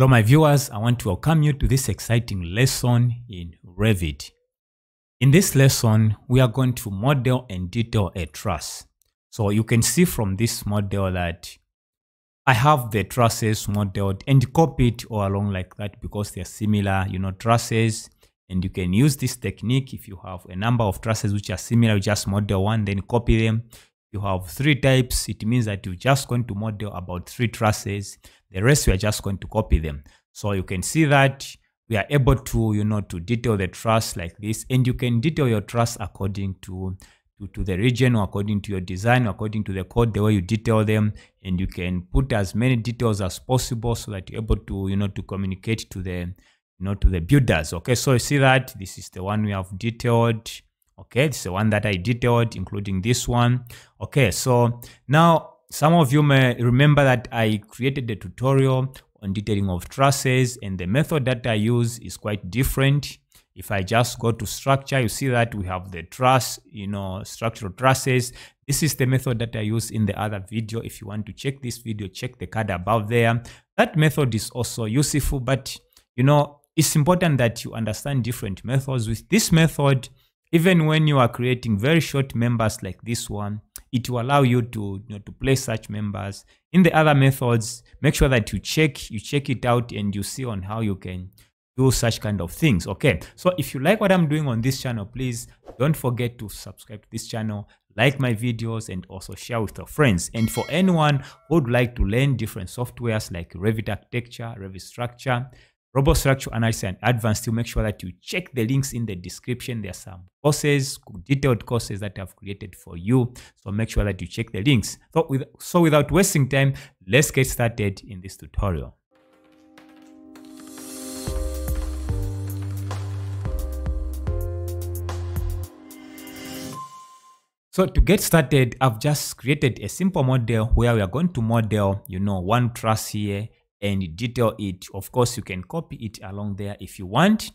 Hello my viewers, I want to welcome you to this exciting lesson in Revit. In this lesson, we are going to model and detail a truss. So you can see from this model that I have the trusses modeled and copied all along like that because they are similar, you know, trusses. And you can use this technique if you have a number of trusses which are similar, you just model one, then copy them. You have three types, it means that you're just going to model about three trusses. The rest we are just going to copy them. So you can see that we are able to, you know, to detail the truss like this, and you can detail your truss according to the region, or according to your design, or according to the code, the way you detail them, and you can put as many details as possible so that you're able to, you know, to communicate to the, you know, to the builders. Okay, so you see that this is the one we have detailed. Okay, it's the one that I detailed, including this one. Okay, so now some of you may remember that I created a tutorial on detailing of trusses, and the method that I use is quite different. If I just go to structure, you see that we have the truss, you know, structural trusses. This is the method that I use in the other video. If you want to check this video, check the card above there. That method is also useful, but you know, it's important that you understand different methods. With this method, even when you are creating very short members like this one, it will allow you to, you know, to place such members. In the other methods, make sure that you check it out and you see on how you can do such kind of things. Okay, so if you like what I'm doing on this channel, please don't forget to subscribe to this channel, like my videos, and also share with your friends. And for anyone who would like to learn different softwares like Revit Architecture, Revit Structure, Robo Structural Analysis, and Advanced, to make sure that you check the links in the description. There are some courses, detailed courses that I've created for you. So make sure that you check the links. So without wasting time, let's get started in this tutorial. So to get started, I've just created a simple model where we are going to model, you know, one truss here and detail it. Of course, you can copy it along there if you want.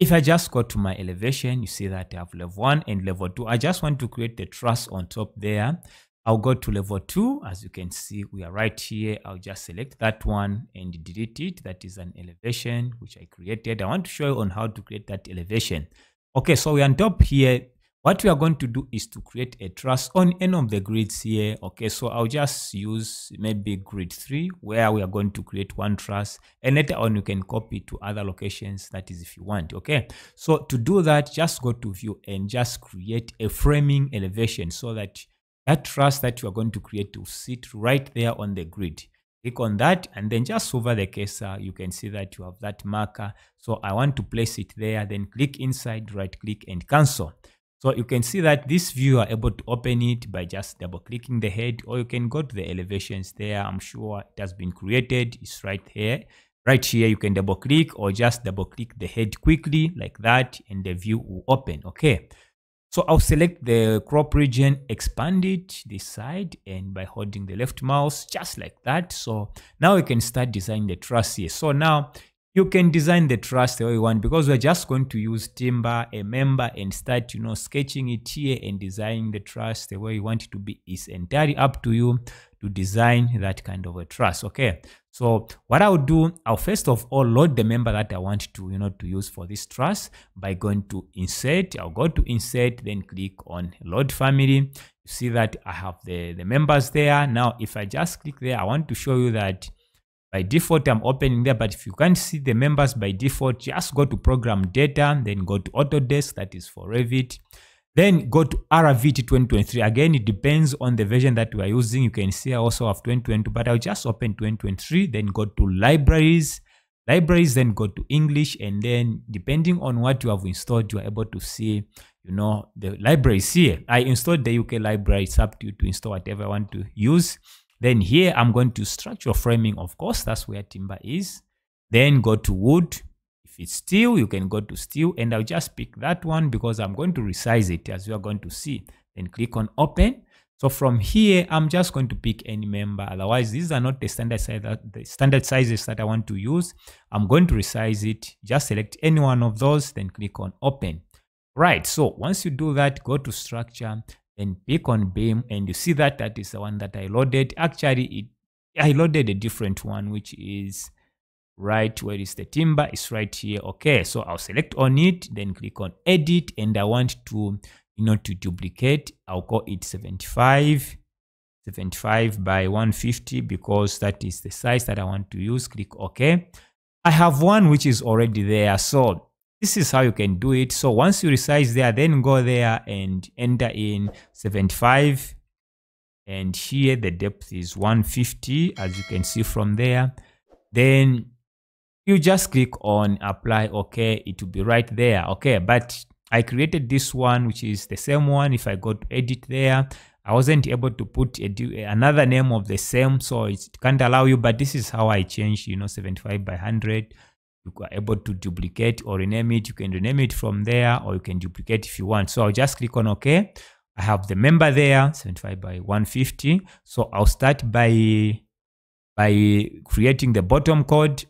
If I just go to my elevation, you see that I have level 1 and level 2. I just want to create the truss on top there. I'll go to level 2. As you can see, we are right here. I'll just select that one and delete it. That is an elevation which I created. I want to show you on how to create that elevation. Okay, so we're on top here. What we are going to do is to create a truss on any of the grids here. Okay, so I'll just use maybe grid 3 where we are going to create one truss, and later on you can copy to other locations, that is if you want. Okay, so to do that, just go to view and just create a framing elevation so that that truss that you are going to create will sit right there on the grid. Click on that and then just hover the cursor. You can see that you have that marker. So I want to place it there, then click inside, right click and cancel. So you can see that this view, you are able to open it by just double clicking the head, or you can go to the elevations there. I'm sure it has been created. It's right here. Right here, you can double click or just double click the head quickly like that and the view will open. Okay. So I'll select the crop region, expand it this side, and by holding the left mouse, just like that. So now you can start designing the truss here. So now you can design the truss the way you want, because we're just going to use timber, a member, and start, you know, sketching it here and designing the truss the way you want it to be. It's entirely up to you to design that kind of a truss. Okay, so what I'll do, I'll first of all load the member that I want to, you know, to use for this truss by going to insert. I'll go to insert, then click on load family. You see that I have the members there. Now if I just click there, I want to show you that by default, I'm opening there, but if you can't see the members by default, just go to program data, then go to Autodesk, that is for Revit. Then go to Revit 2023. Again, it depends on the version that we are using. You can see I also have 2022, but I'll just open 2023, then go to libraries, then go to English, and then depending on what you have installed, you are able to see, you know, the libraries here. I installed the UK library. It's up to you to install whatever I want to use. Then here, I'm going to structure framing, of course, that's where timber is. Then go to wood. If it's steel, you can go to steel, and I'll just pick that one because I'm going to resize it as you are going to see. Then click on open. So from here, I'm just going to pick any member. Otherwise, these are not the standard size, the standard sizes that I want to use. I'm going to resize it. Just select any one of those, then click on open. Right, so once you do that, go to structure, then pick on beam, and you see that that is the one that I loaded. Actually, I loaded a different one, which is right? Where is the timber? It's right here. Okay, so I'll select on it, then click on edit, and I want to, you know, to duplicate. I'll call it 75 by 150 because that is the size that I want to use. Click OK. I have one which is already there, so this is how you can do it. So once you resize there, then go there and enter in 75, and here the depth is 150, as you can see from there. Then you just click on apply. Okay, it will be right there. Okay, but I created this one, which is the same one. If I go to edit there, I wasn't able to put another name of the same, so it can't allow you. But this is how I change, you know, 75 by 100. You are able to duplicate or rename it. You can rename it from there, or you can duplicate if you want. So I'll just click on OK. I have the member there, 75 by 150. So I'll start by creating the bottom code.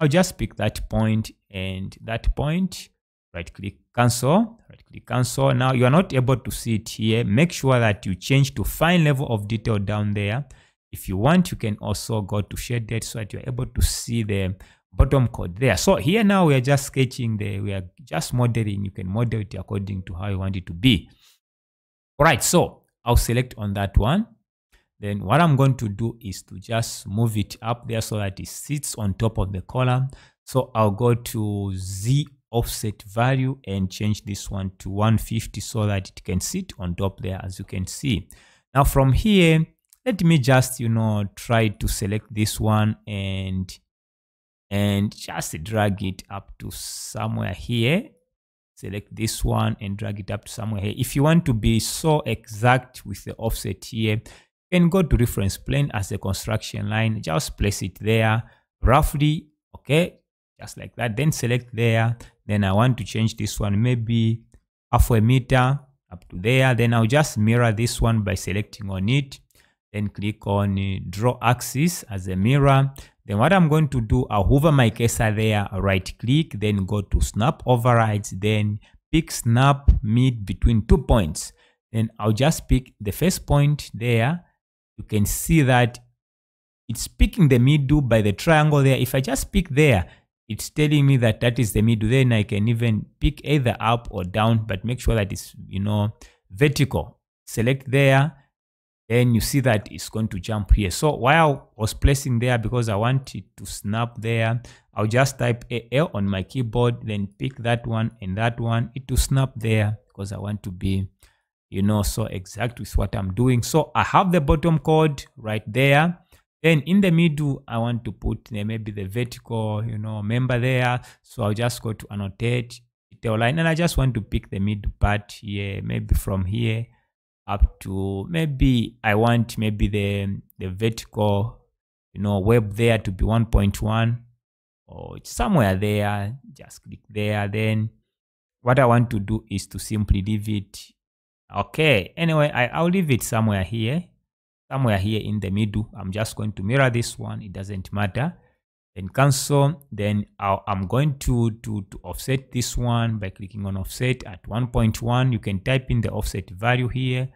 I'll just pick that point and that point. Right click, cancel. Right click, cancel. Now you are not able to see it here. Make sure that you change to fine level of detail down there. If you want, you can also go to shaded so that you're able to see the bottom code there. So here now we are just sketching we are just modeling. You can model it according to how you want it to be. All right, so I'll select on that one. Then what I'm going to do is to just move it up there so that it sits on top of the column. So I'll go to Z offset value and change this one to 150 so that it can sit on top there, as you can see. Now from here, let me just, you know, try to select this one and just drag it up to somewhere here. Select this one and drag it up to somewhere here. If you want to be so exact with the offset here, you can go to reference plane as a construction line. Just place it there roughly, okay, just like that. Then select there. Then I want to change this one maybe half a meter up to there. Then I'll just mirror this one by selecting on it. Then click on draw axis as a mirror. Then what I'm going to do, I'll hover my cursor there, right click, then go to snap overrides, then pick snap mid between 2 points. Then I'll just pick the first point there. You can see that it's picking the middle by the triangle there. If I just pick there, it's telling me that that is the middle. Then I can even pick either up or down, but make sure that it's, you know, vertical. Select there. Then you see that it's going to jump here. So while I was placing there, because I want it to snap there, I'll just type AL on my keyboard, then pick that one and that one. It will snap there because I want to be, you know, so exact with what I'm doing. So I have the bottom code right there. Then in the middle, I want to put maybe the vertical, you know, member there. So I'll just go to annotate detail line, and I just want to pick the middle part here, maybe from here up to maybe I want maybe the vertical, you know, web there to be 1.1 or it's somewhere there. Just click there. Then what I want to do is to simply leave it. Okay. Anyway, I'll leave it somewhere here. Somewhere here in the middle. I'm just going to mirror this one. It doesn't matter. Then cancel. Then I'm going to offset this one by clicking on offset at 1.1. You can type in the offset value here.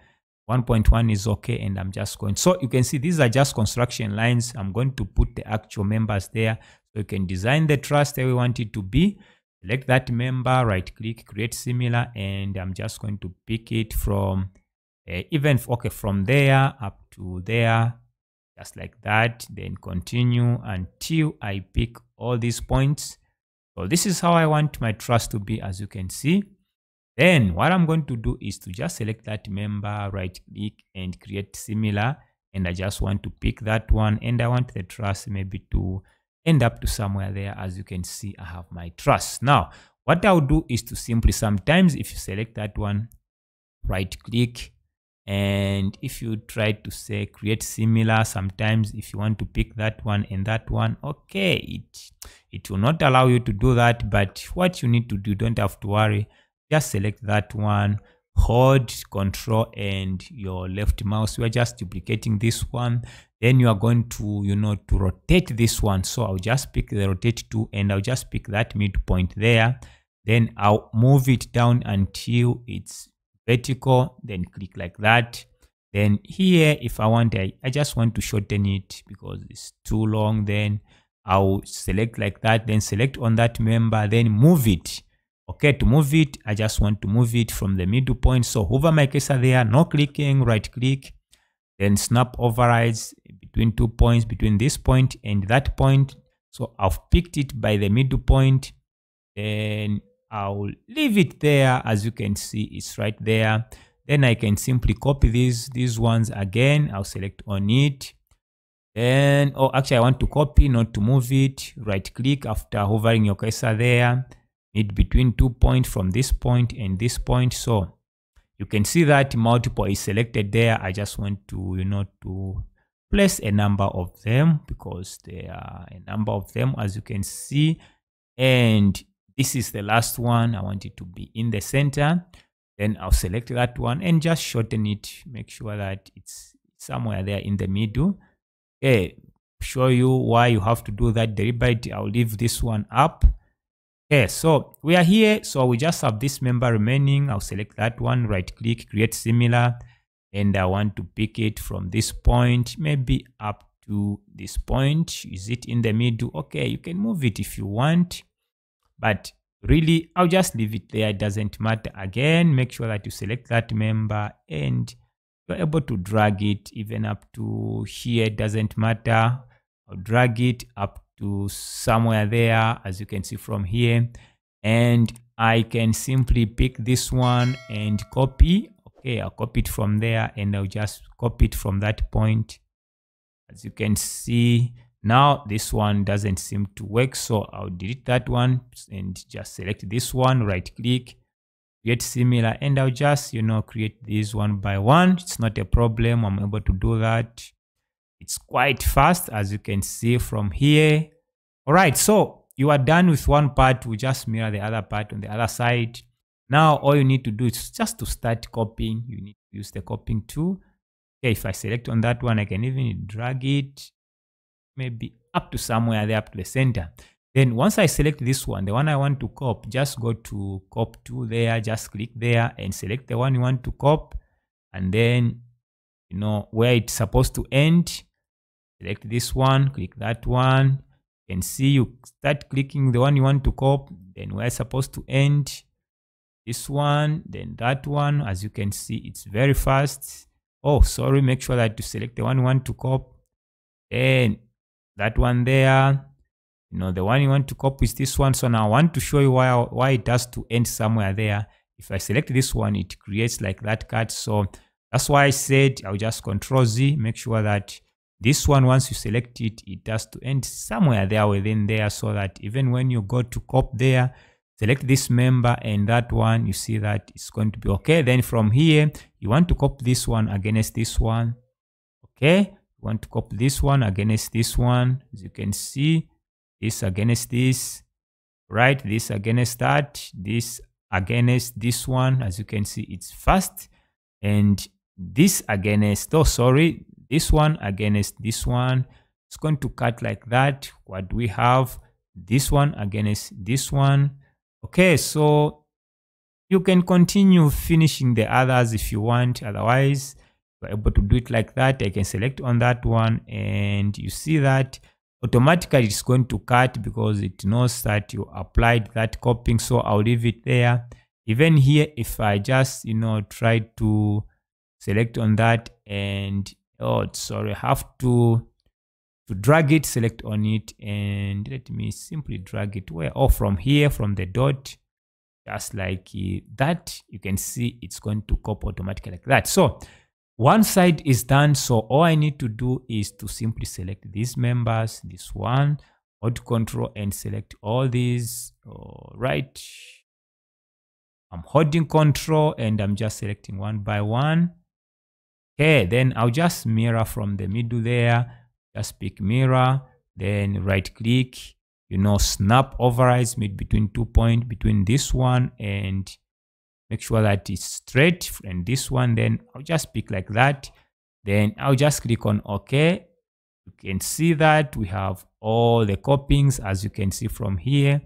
1.1 is okay. And I'm just going. So you can see these are just construction lines. I'm going to put the actual members there. So you can design the truss that we want it to be. Select that member. Right click. Create similar. And I'm just going to pick it from from there up to there, just like that. Then continue until I pick all these points. So this is how I want my truss to be, as you can see. Then what I'm going to do is to just select that member, right click and create similar. And I just want to pick that one, and I want the truss maybe to end up to somewhere there. As you can see, I have my truss. Now what I'll do is to simply, sometimes if you select that one, right click, and if you try to say create similar, sometimes if you want to pick that one and that one, okay, it will not allow you to do that. But what you need to do, don't have to worry, just select that one, hold control and your left mouse. We are just duplicating this one. Then you are going to, you know, to rotate this one. So I'll just pick the rotate tool, and I'll just pick that midpoint there. Then I'll move it down until it's vertical, then click like that. Then here, if I want, I just want to shorten it because it's too long. Then I'll select like that, then select on that member, then move it. Okay, to move it, I just want to move it from the middle point. So hover my cursor there, no clicking, right click, then snap overrides between 2 points, between this point and that point. So I've picked it by the middle point, then I'll leave it there. As you can see, it's right there. Then I can simply copy these ones again. I'll select on it. Then, oh, actually I want to copy, not to move it. Right click after hovering your cursor there. Mid between 2 points from this point and this point. So you can see that multiple is selected there. I just want to, you know, to place a number of them because there are a number of them, as you can see. And this is the last one. I want it to be in the center. Then I'll select that one and just shorten it. Make sure that it's somewhere there in the middle. Okay, show you why you have to do that deliberately. I'll leave this one up. Okay, so we are here. So we just have this member remaining. I'll select that one, right click, create similar. And I want to pick it from this point, maybe up to this point. Is it in the middle? Okay, you can move it if you want. But really, I'll just leave it there. It doesn't matter. Again, make sure that you select that member and you're able to drag it even up to here. It doesn't matter. I'll drag it up to somewhere there, as you can see from here. And I can simply pick this one and copy. Okay, I'll copy it from there and I'll just copy it from that point. As you can see. Now this one doesn't seem to work, so I'll delete that one and just select this one, right click, create similar, and I'll just, you know, create these one by one. It's not a problem. I'm able to do that. It's quite fast, as you can see from here. All right, so you are done with one part. We just mirror the other part on the other side. Now all you need to do is just to start copying. You need to use the copying tool. Okay, if I select on that one, I can even drag it. Maybe up to somewhere there, up to the center. Then once I select this one, the one I want to copy, just go to copy to there, just click there and select the one you want to copy. And then, you know, where it's supposed to end, select this one, click that one. You can see you start clicking the one you want to copy, then where it's supposed to end, this one, then that one. As you can see, it's very fast. Oh, sorry, make sure that you select the one you want to copy. Then that one there, you know, the one you want to copy is this one. So now I want to show you why it has to end somewhere there. If I select this one, it creates like that cut. So that's why I said I'll just Control Z, make sure that this one, once you select it, it has to end somewhere there within there, so that even when you go to copy there, select this member and that one, you see that it's going to be okay. Then from here, you want to copy this one against this one. Okay. Want to copy this one against this one, as you can see, this against this, right, this against that, this against this one. As you can see, it's fast. And this against, oh sorry, this one against this one, it's going to cut like that. What we have, this one against this one. Okay, so you can continue finishing the others if you want. Otherwise, able to do it like that. I can select on that one and you see that automatically it's going to cut because it knows that you applied that copying. So I'll leave it there. Even here, if I just, you know, try to select on that and, oh sorry, I have to drag it, select on it, and let me simply drag it where, oh, from here, from the dot, just like that. You can see it's going to copy automatically like that. So one side is done. So all I need to do is to simply select these members, this one, Alt Control, and select all these. All right, I'm holding Control and I'm just selecting one by one. Okay, then I'll just mirror from the middle there, just pick mirror, then right click, you know, snap overrides mid between 2 points, between this one and make sure that it's straight, and this one, then I'll just pick like that. Then I'll just click on OK. You can see that we have all the copyings, as you can see from here.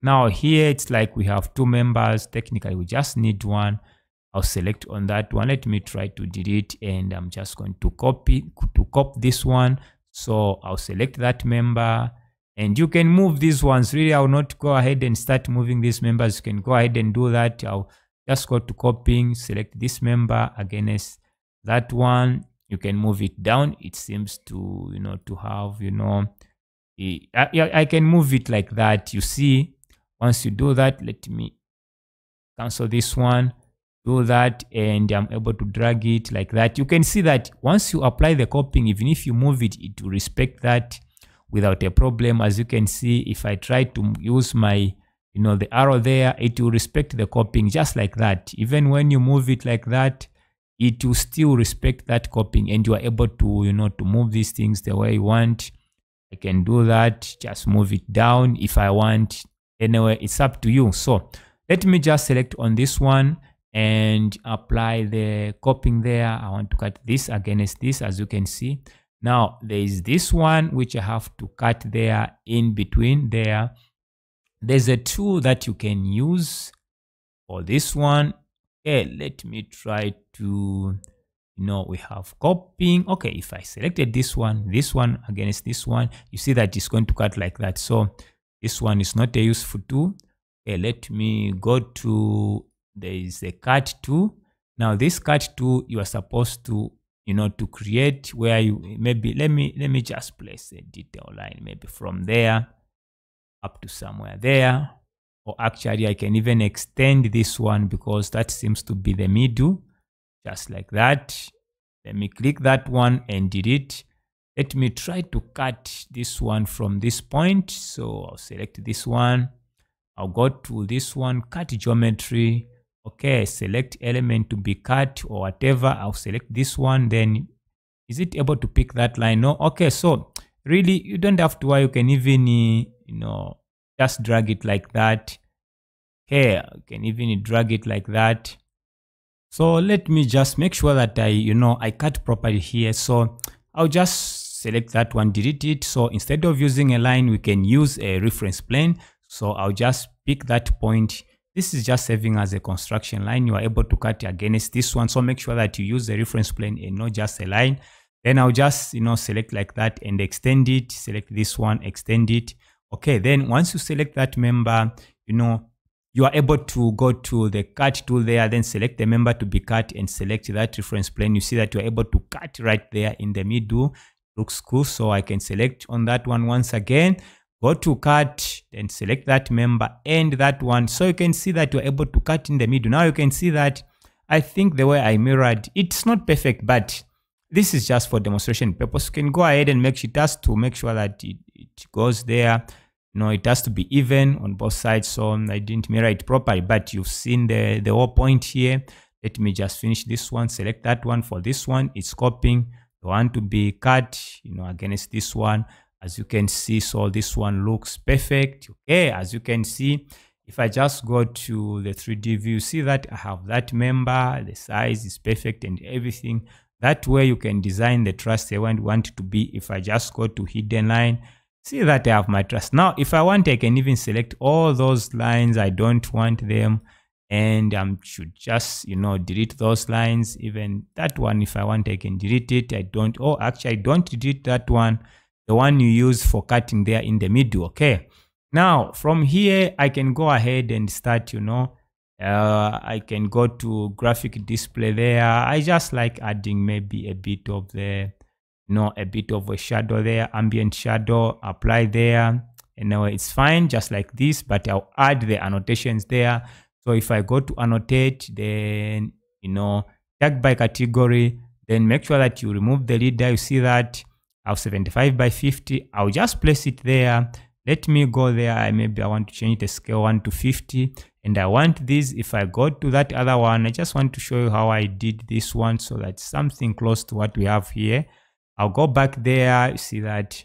Now here, it's like we have two members. Technically, we just need one. I'll select on that one. Let me try to delete, and I'm just going to copy this one. So I'll select that member And you can move these ones. Really, I'll not go ahead and start moving these members. You can go ahead and do that. I'll just go to copying, select this member against that one. You can move it down. It seems to, to have, I can move it like that. You see, once you do that, let me cancel this one, do that, and I'm able to drag it like that. You can see that once you apply the copying, even if you move it, it will respect that without a problem. As you can see, if I try to use my, the arrow there, it will respect the copying just like that. Even when you move it like that, it will still respect that copying, and you are able to, to move these things the way you want. I can do that, just move it down if I want. Anyway, it's up to you. So let me just select on this one and apply the copying there. I want to cut this against this, as you can see. Now, there is this one which I have to cut there in between there. There's a tool that you can use for this one. Okay, let me try to, we have copying. Okay, if I selected this one against this one, you see that it's going to cut like that. So this one is not a useful tool. Okay, let me go to, there is a cut tool. Now this cut tool, you are supposed to, to create where you, maybe, let me just place a detail line, maybe from there up to somewhere there. Or actually, I can even extend this one because that seems to be the middle, just like that. Let me click that one and delete. Let me try to cut this one from this point. So I'll select this one. I'll go to this one, cut geometry. Okay, select element to be cut or whatever. I'll select this one. Then is it able to pick that line? No. Okay, so really, you don't have to worry. You can even, just drag it like that. Okay, you can even drag it like that. So let me just make sure that I, I cut properly here. So I'll just select that one, delete it. So instead of using a line, we can use a reference plane. So I'll just pick that point. This is just serving as a construction line. You are able to cut against this one. So make sure that you use the reference plane and not just a line. Then I'll just, select like that and extend it. Select this one, extend it. Okay, then once you select that member, you are able to go to the cut tool there, then select the member to be cut and select that reference plane. You see that you're able to cut right there in the middle. Looks cool. So I can select on that one once again, go to cut, then select that member and that one. So you can see that you're able to cut in the middle. Now you can see that I think the way I mirrored, it's not perfect, but this is just for demonstration purpose. You can go ahead and make it has to make sure that it goes there. It has to be even on both sides, so I didn't mirror it properly, but you've seen the whole point here. Let me just finish this one, select that one for this one. It's copying the one to be cut, against this one, as you can see. So this one looks perfect. Okay, as you can see, if I just go to the 3D view, see that I have that member, the size is perfect and everything. That way you can design the truss they want it to be. If I just go to hidden line, see that I have my truss. Now, if I want, I can even select all those lines. I don't want them. And I should just, delete those lines. Even that one, if I want, I can delete it. I don't. Oh, actually, I don't delete that one. The one you use for cutting there in the middle. Okay. Now, from here, I can go ahead and start, I can go to graphic display there. I just like adding maybe a bit of the, a bit of a shadow there, ambient shadow, apply there. And now it's fine, just like this, but I'll add the annotations there. So if I go to annotate, then, tag by category, then make sure that you remove the leader. You see that I have 75 by 50. I'll just place it there. Let me go there. Maybe I want to change the scale 1 to 50. And I want this. If I go to that other one, I just want to show you how I did this one. So that's something close to what we have here. I'll go back there. You see that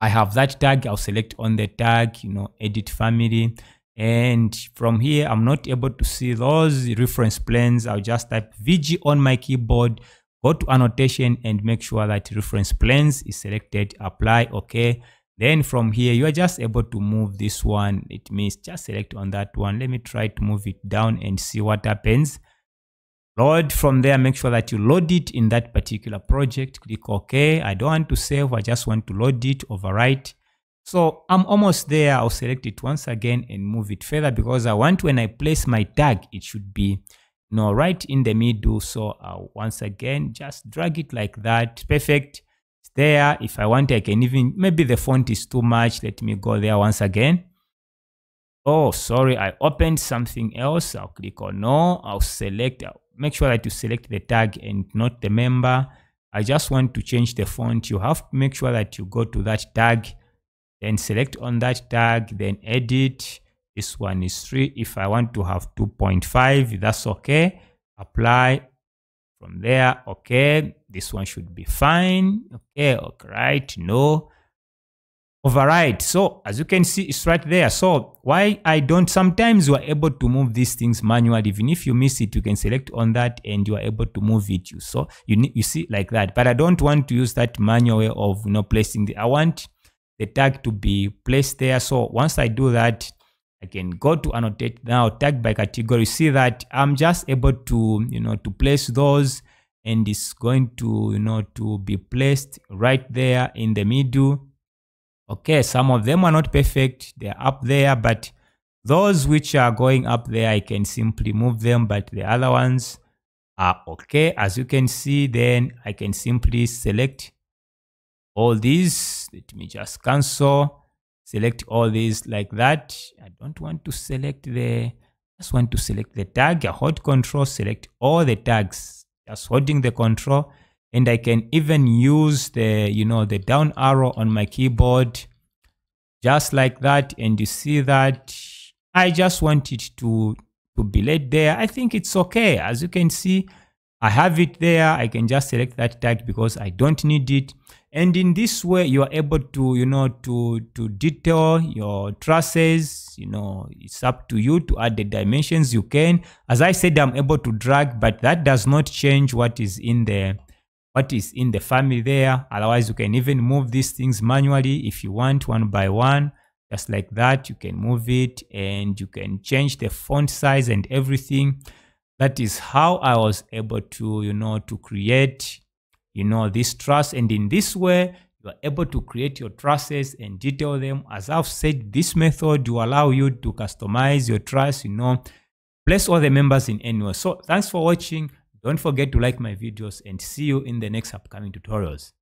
I have that tag. I'll select on the tag, edit family. And from here, I'm not able to see those reference planes. I'll just type VG on my keyboard, go to annotation and make sure that reference planes is selected, apply, okay. Then from here, you are just able to move this one. It means just select on that one. Let me try to move it down and see what happens. Load from there. Make sure that you load it in that particular project. Click OK. I don't want to save. I just want to load it, overwrite. So I'm almost there. I'll select it once again and move it further because I want, when I place my tag, it should be right in the middle. So I'll once again just drag it like that. Perfect. It's there. If I want, I can even, maybe the font is too much. Let me go there once again. Oh, sorry. I opened something else. I'll click on no. I'll select, make sure that you select the tag and not the member. I just want to change the font. You have to make sure that you go to that tag. Then select on that tag, then edit. This one is 3. If I want to have 2.5, that's okay. Apply from there. Okay, this one should be fine. Okay, all right, no. Override. So as you can see, it's right there. So why I don't, sometimes you are able to move these things manually. Even if you miss it, you can select on that and you are able to move it. So you see like that. But I don't want to use that manual way of placing the, I want the tag to be placed there. So once I do that, I can go to annotate now, tag by category. See that I'm just able to, to place those, and it's going to, to be placed right there in the middle. Okay, some of them are not perfect. They're up there, but those which are going up there, I can simply move them, but the other ones are okay. As you can see, then I can simply select all these. Let me just cancel, select all these like that. I don't want to select the, just want to select the tag. I hold control, select all the tags, just holding the control. And I can even use the, the down arrow on my keyboard, just like that. And you see that I just want it to be laid there. I think it's okay. As you can see, I have it there. I can just select that tag because I don't need it. And in this way, you are able to, to detail your traces. It's up to you to add the dimensions you can. As I said, I'm able to drag, but that does not change what is in the, family there. Otherwise, you can even move these things manually if you want, one by one. Just like that, you can move it and you can change the font size and everything. That is how I was able to, to create, this truss. And in this way, you are able to create your trusses and detail them. As I've said, this method will allow you to customize your truss, place all the members in anywhere. So thanks for watching. Don't forget to like my videos and see you in the next upcoming tutorials.